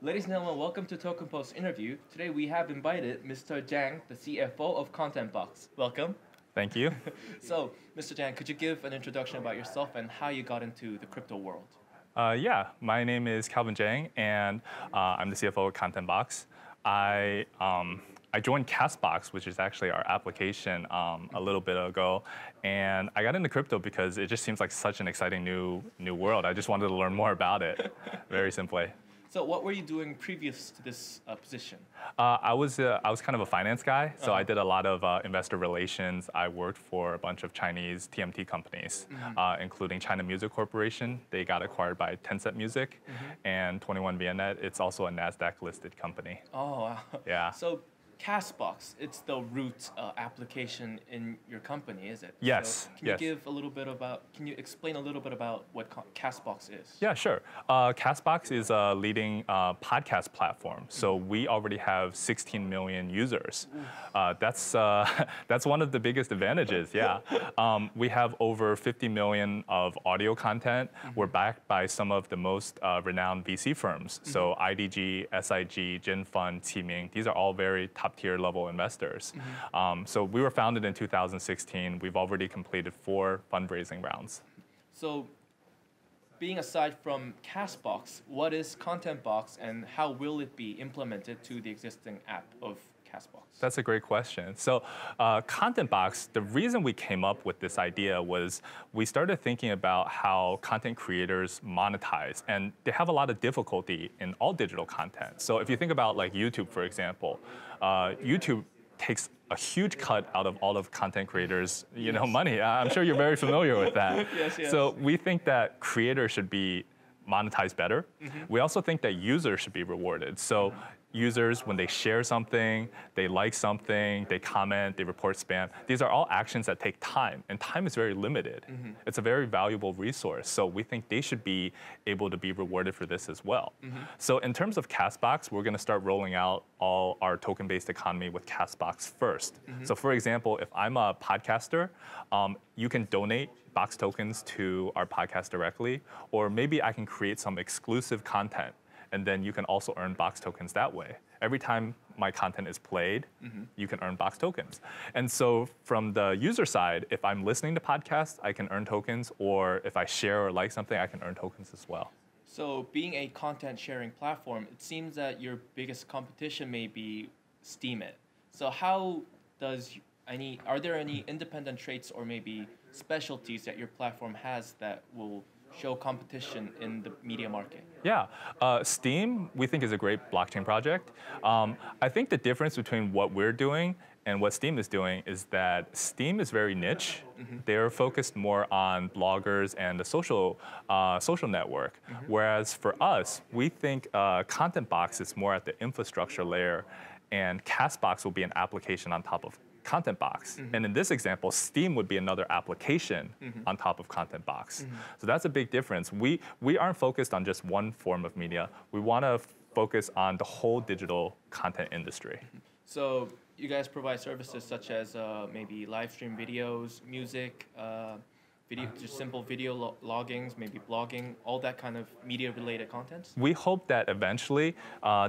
Ladies and gentlemen, welcome to TokenPost interview. Today we have invited Mr. Jiang, the CFO of ContentBox. Welcome. Thank you. So, Mr. Jiang, could you give an introduction about yourself and how you got into the crypto world? My name is Calvin Jiang, and I'm the CFO of ContentBox. I joined CastBox, which is actually our application, a little bit ago, and I got into crypto because it just seems like such an exciting new world. I just wanted to learn more about it, very simply. So what were you doing previous to this position? I was kind of a finance guy, so I did a lot of investor relations. I worked for a bunch of Chinese TMT companies, including China Music Corporation. They got acquired by Tencent Music, and 21Vnet. It's also a NASDAQ-listed company. Oh, wow. Yeah. So CastBox, it's the root application in your company, is it? Yes. So can you explain a little bit about what CastBox is? Yeah, sure. CastBox is a leading podcast platform. So we already have 16 million users. That's one of the biggest advantages. Yeah. We have over 50 million of audio content. We're backed by some of the most renowned VC firms. So IDG, SIG, Jinfeng, Qiming. These are all very top tier level investors. So we were founded in 2016. We've already completed 4 fundraising rounds. So being aside from CastBox, what is ContentBox and how will it be implemented to the existing app of CastBox? That's a great question. So ContentBox, the reason we came up with this idea was we started thinking about how content creators monetize, and they have a lot of difficulty in all digital content. So if you think about like YouTube, for example, YouTube takes a huge cut out of all of content creators, money. I'm sure you're very familiar with that. Yes. So we think that creators should be monetized better. We also think that users should be rewarded. So users, when they share something, they like something, they comment, they report spam, these are all actions that take time, and time is very limited. It's a very valuable resource, so we think they should be able to be rewarded for this as well. So in terms of CastBox, we're going to start rolling out all our token-based economy with CastBox first. So for example, if I'm a podcaster, you can donate Box tokens to our podcast directly, or maybe I can create some exclusive content, and then you can also earn Box tokens that way. Every time my content is played, you can earn Box tokens. And so from the user side, if I'm listening to podcasts, I can earn tokens, or if I share or like something, I can earn tokens as well. So being a content sharing platform, it seems that your biggest competition may be Steemit. So how does are there any independent traits or maybe specialties that your platform has that will show competition in the media market? Yeah, Steem, we think, is a great blockchain project. I think the difference between what we're doing and what Steem is doing is that Steem is very niche. They're focused more on bloggers and the social network. Whereas for us, we think ContentBox is more at the infrastructure layer, and CastBox will be an application on top of ContentBox. And in this example, Steem would be another application on top of ContentBox. So that's a big difference. We aren't focused on just one form of media. We want to focus on the whole digital content industry. So you guys provide services such as maybe live stream videos, music, just simple video loggings, maybe blogging, all that kind of media-related content? We hope that eventually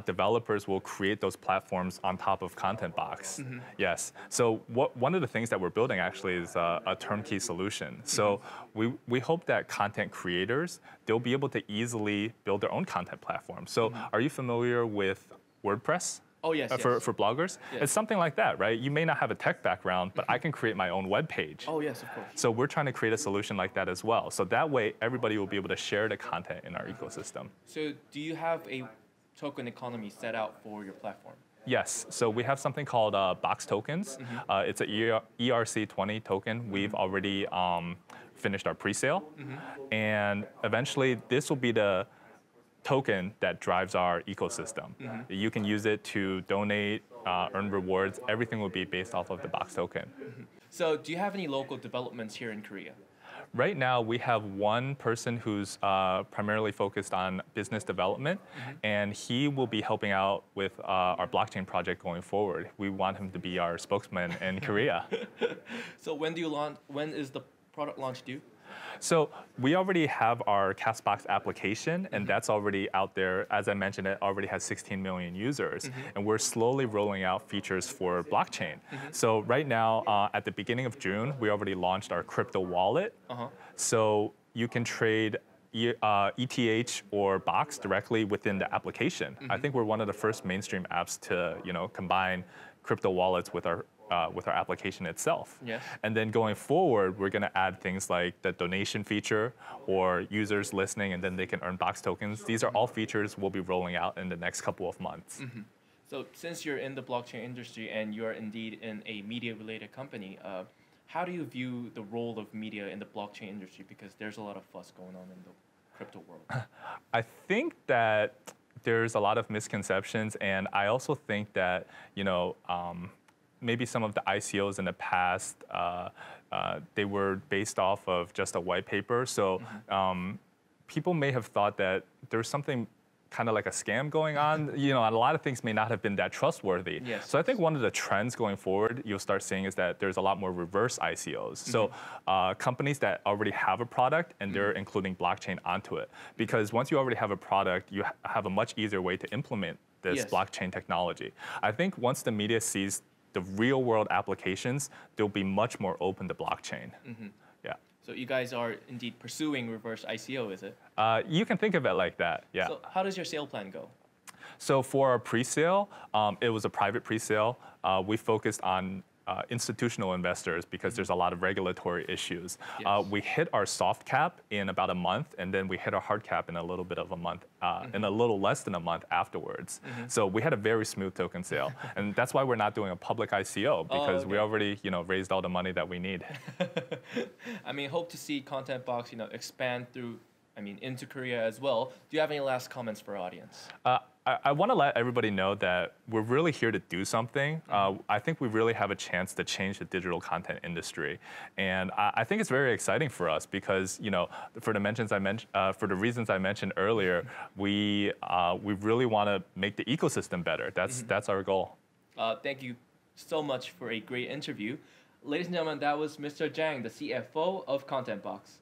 developers will create those platforms on top of ContentBox. Yes. So one of the things that we're building actually is a turnkey solution. So we hope that content creators, they'll be able to easily build their own content platform. So are you familiar with WordPress? Oh, yes, For bloggers? Yes. It's something like that, right? You may not have a tech background, but I can create my own web page. Oh, yes, of course. So we're trying to create a solution like that as well. So that way, everybody will be able to share the content in our ecosystem. So do you have a token economy set out for your platform? Yes. So we have something called Box Tokens. It's an ERC20 token. We've already finished our pre-sale. And eventually, this will be the token that drives our ecosystem. You can use it to donate, earn rewards. Everything will be based off of the Box token. So do you have any local developments here in Korea? Right now, we have one person who's primarily focused on business development, and he will be helping out with our blockchain project going forward. We want him to be our spokesman in Korea. So when is the product launch due? So we already have our CastBox application, and that's already out there. As I mentioned, it already has 16 million users, and we're slowly rolling out features for blockchain. So right now, at the beginning of June, we already launched our crypto wallet. So you can trade ETH or Box directly within the application. I think we're one of the first mainstream apps to, you know, combine crypto wallets with our application itself. And then going forward, we're going to add things like the donation feature or users listening, and then they can earn Box tokens. These are all features we'll be rolling out in the next couple of months. So since you're in the blockchain industry and you're indeed in a media-related company, how do you view the role of media in the blockchain industry? Because there's a lot of fuss going on in the crypto world. I think that there's a lot of misconceptions, and I also think that, you know, maybe some of the ICOs in the past, they were based off of just a white paper. So people may have thought that there's something kind of like a scam going on, you know, and a lot of things may not have been that trustworthy. So I think one of the trends going forward you'll start seeing is that there's a lot more reverse ICOs. So companies that already have a product and they're including blockchain onto it. Because once you already have a product, you have a much easier way to implement this blockchain technology. I think once the media sees the real world applications, they'll be much more open to blockchain. So you guys are indeed pursuing reverse ICO, is it? You can think of it like that, So how does your sale plan go? So for our pre-sale, it was a private pre-sale. We focused on institutional investors because there's a lot of regulatory issues. We hit our soft cap in about a month, and then we hit our hard cap in a little bit of a month, in a little less than a month afterwards. So we had a very smooth token sale, and that's why we're not doing a public ICO, because we already, you know, raised all the money that we need. I mean, hope to see ContentBox, you know, expand through, I mean, into Korea as well. Do you have any last comments for our audience? I want to let everybody know that we're really here to do something. I think we really have a chance to change the digital content industry, and I think it's very exciting for us because, you know, for the reasons I mentioned earlier, we really want to make the ecosystem better. That's our goal. Thank you so much for a great interview, ladies and gentlemen. That was Mr. Jiang, the CFO of ContentBox.